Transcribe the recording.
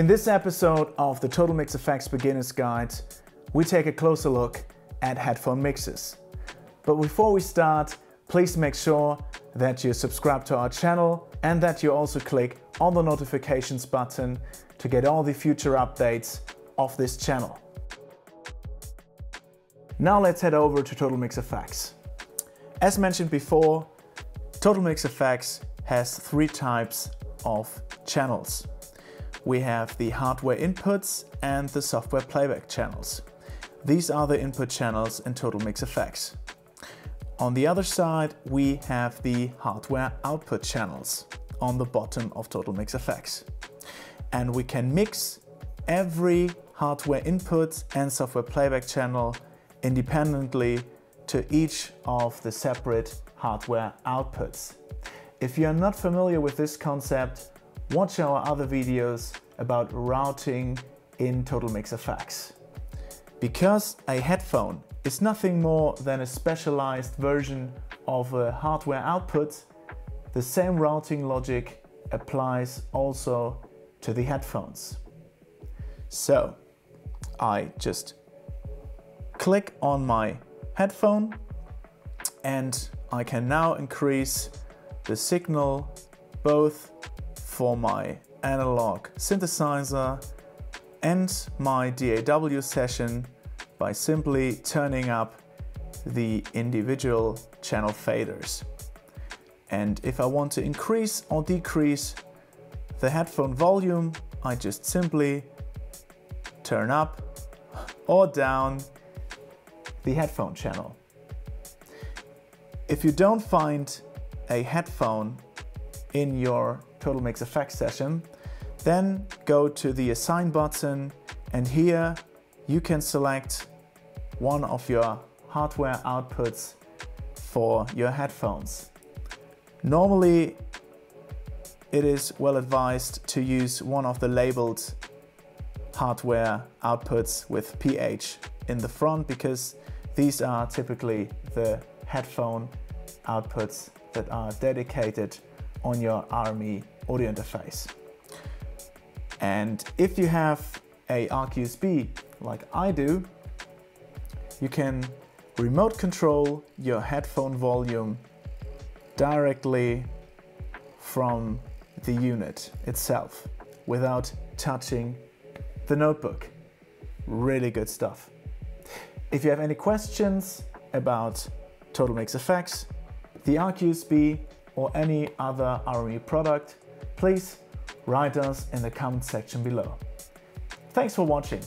In this episode of the TotalMix FX Beginner's Guide, we take a closer look at headphone mixes. But before we start, please make sure that you subscribe to our channel and that you also click on the notifications button to get all the future updates of this channel. Now let's head over to TotalMix FX. As mentioned before, TotalMix FX has three types of channels. We have the hardware inputs and the software playback channels. These are the input channels in TotalMix FX. On the other side, we have the hardware output channels on the bottom of TotalMix FX. And we can mix every hardware input and software playback channel independently to each of the separate hardware outputs. If you are not familiar with this concept, watch our other videos about routing in TotalMix FX. Because a headphone is nothing more than a specialized version of a hardware output, the same routing logic applies also to the headphones. So I just click on my headphone and I can now increase the signal both for my analog synthesizer and my DAW session by simply turning up the individual channel faders. And if I want to increase or decrease the headphone volume, I just simply turn up or down the headphone channel. If you don't find a headphone in your TotalMix FX session, then go to the Assign button, and here you can select one of your hardware outputs for your headphones. Normally, it is well advised to use one of the labeled hardware outputs with PH in the front, because these are typically the headphone outputs that are dedicated on your RME audio interface. And if you have a ARC-USB like I do, you can remote control your headphone volume directly from the unit itself without touching the notebook. Really good stuff. If you have any questions about TotalMix FX, the ARC-USB or any other RME product, please write us in the comment section below. Thanks for watching.